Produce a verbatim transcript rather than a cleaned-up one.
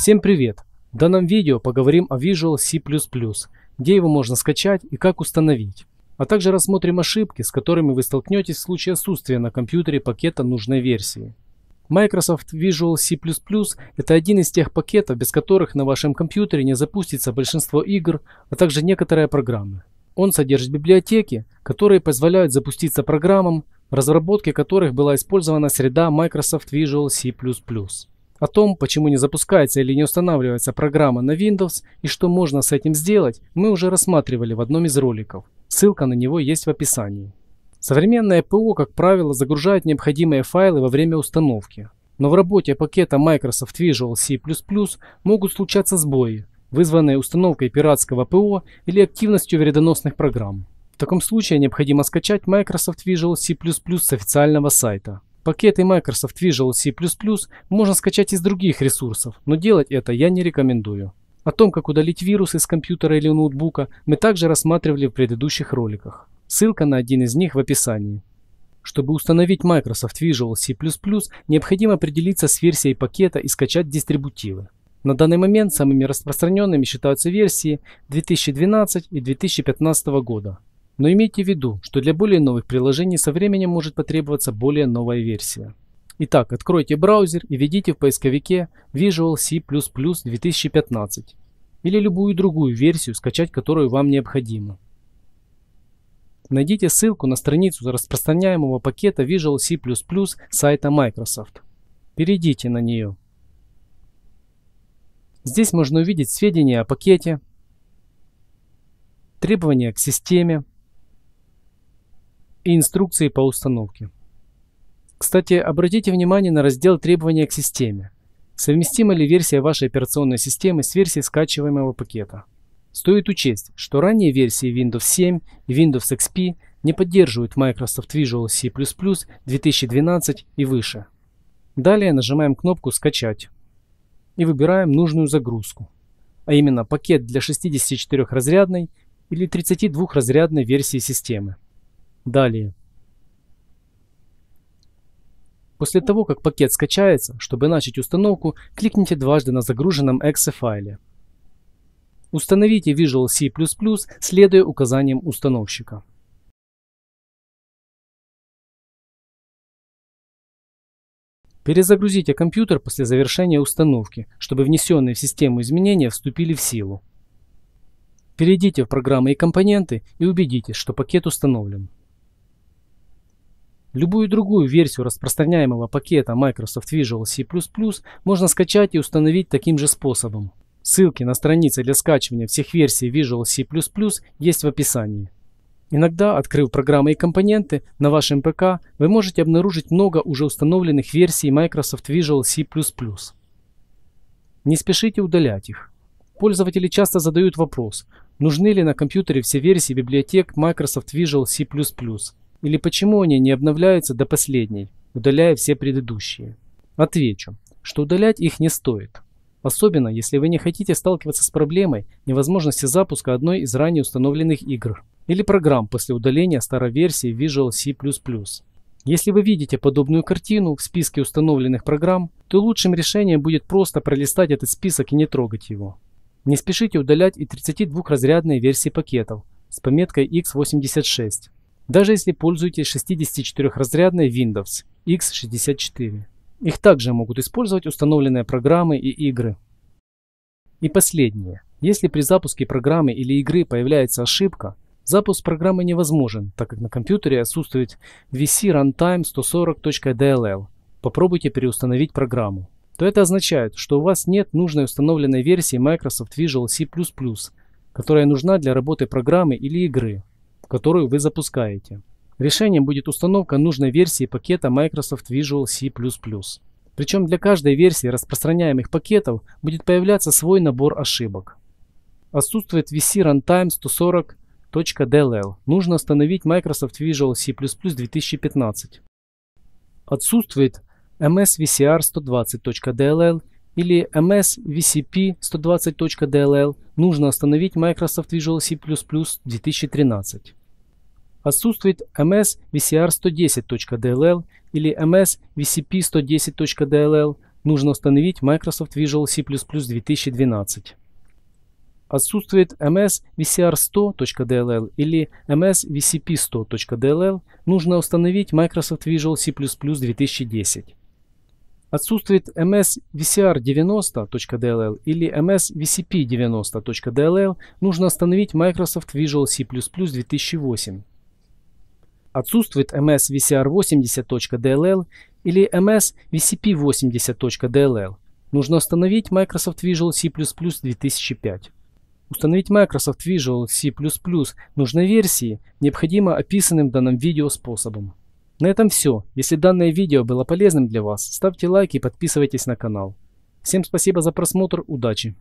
Всем привет! В данном видео поговорим о Visual C++, где его можно скачать и как установить. А также рассмотрим ошибки, с которыми вы столкнетесь в случае отсутствия на компьютере пакета нужной версии. Microsoft Visual C++ – это один из тех пакетов, без которых на вашем компьютере не запустится большинство игр, а также некоторые программы. Он содержит библиотеки, которые позволяют запуститься программам, в разработке которых была использована среда Microsoft Visual C++. О том, почему не запускается или не устанавливается программа на Windows и что можно с этим сделать, мы уже рассматривали в одном из роликов. Ссылка на него есть в описании. Современное ПО, как правило, загружает необходимые файлы во время установки. Но в работе пакета Microsoft Visual C++ могут случаться сбои, вызванные установкой пиратского ПО или активностью вредоносных программ. В таком случае необходимо скачать Microsoft Visual C++ с официального сайта. Пакеты Microsoft Visual C++ можно скачать из других ресурсов, но делать это я не рекомендую. О том, как удалить вирус из компьютера или ноутбука, мы также рассматривали в предыдущих роликах. Ссылка на один из них в описании. Чтобы установить Microsoft Visual C++, необходимо определиться с версией пакета и скачать дистрибутивы. На данный момент самыми распространенными считаются версии две тысячи двенадцатого и две тысячи пятнадцатого года. Но имейте в виду, что для более новых приложений со временем может потребоваться более новая версия. Итак, откройте браузер и введите в поисковике Visual C++ две тысячи пятнадцать или любую другую версию, скачать которую вам необходимо. Найдите ссылку на страницу распространяемого пакета Visual C++ сайта Microsoft. Перейдите на нее. Здесь можно увидеть сведения о пакете, требования к системе и инструкции по установке. Кстати, обратите внимание на раздел «Требования к системе». Совместима ли версия вашей операционной системы с версией скачиваемого пакета? Стоит учесть, что ранние версии Windows семь и Windows икс пи не поддерживают Microsoft Visual C++ две тысячи двенадцать и выше. Далее нажимаем кнопку «Скачать» и выбираем нужную загрузку, а именно пакет для шестидесятичетырёхразрядной или тридцатидвухразрядной версии системы. Далее. После того, как пакет скачается, чтобы начать установку, кликните дважды на загруженном .exe файле. Установите Visual C++, следуя указаниям установщика. Перезагрузите компьютер после завершения установки, чтобы внесенные в систему изменения вступили в силу. Перейдите в программы и компоненты и убедитесь, что пакет установлен. Любую другую версию распространяемого пакета Microsoft Visual C++ можно скачать и установить таким же способом. Ссылки на страницы для скачивания всех версий Visual C++ есть в описании. Иногда, открыв программы и компоненты, на вашем ПК вы можете обнаружить много уже установленных версий Microsoft Visual C++. Не спешите удалять их. Пользователи часто задают вопрос, нужны ли на компьютере все версии библиотек Microsoft Visual C++, или почему они не обновляются до последней, удаляя все предыдущие. Отвечу, что удалять их не стоит. Особенно, если вы не хотите сталкиваться с проблемой невозможности запуска одной из ранее установленных игр или программ после удаления старой версии Visual C++. Если вы видите подобную картину в списке установленных программ, то лучшим решением будет просто пролистать этот список и не трогать его. Не спешите удалять и тридцатидвухразрядные версии пакетов с пометкой икс восемьдесят шесть, даже если пользуетесь шестидесятичетырёхразрядной Windows икс шестьдесят четыре. Их также могут использовать установленные программы и игры. И последнее. Если при запуске программы или игры появляется ошибка, запуск программы невозможен, так как на компьютере отсутствует ви си рантайм сто сорок точка ди эл эл. Попробуйте переустановить программу. То это означает, что у вас нет нужной установленной версии Microsoft Visual C++, которая нужна для работы программы или игры, которую вы запускаете. Решением будет установка нужной версии пакета Microsoft Visual C++. Причем для каждой версии распространяемых пакетов будет появляться свой набор ошибок. Отсутствует ви си рантайм сто сорок точка ди эл эл. Нужно установить Microsoft Visual C++ две тысячи пятнадцать. Отсутствует эм эс ви си ар сто двадцать точка ди эл эл или эм эс ви си пи сто двадцать точка ди эл эл. Нужно установить Microsoft Visual C++ две тысячи тринадцать. Отсутствует эм эс ви си ар сто десять точка ди эл эл или эм эс ви си пи сто десять точка ди эл эл. нужно установить Microsoft Visual C++ две тысячи двенадцать. Отсутствует эм эс ви си ар сто точка ди эл эл или эм эс ви си пи сто точка ди эл эл, нужно установить Microsoft Visual C++ две тысячи десять. Отсутствует эм эс ви си ар девяносто точка ди эл эл или эм эс ви си пи девяносто точка ди эл эл, нужно установить Microsoft Visual C++ две тысячи восемь. Отсутствует эм эс ви си ар восемьдесят точка ди эл эл или эм эс ви си пи восемьдесят точка ди эл эл, нужно установить Microsoft Visual C++ две тысячи пять. Установить Microsoft Visual C++ нужной версии необходимо описанным в данном видео способом. На этом все. Если данное видео было полезным для вас, ставьте лайк и подписывайтесь на канал. Всем спасибо за просмотр, удачи!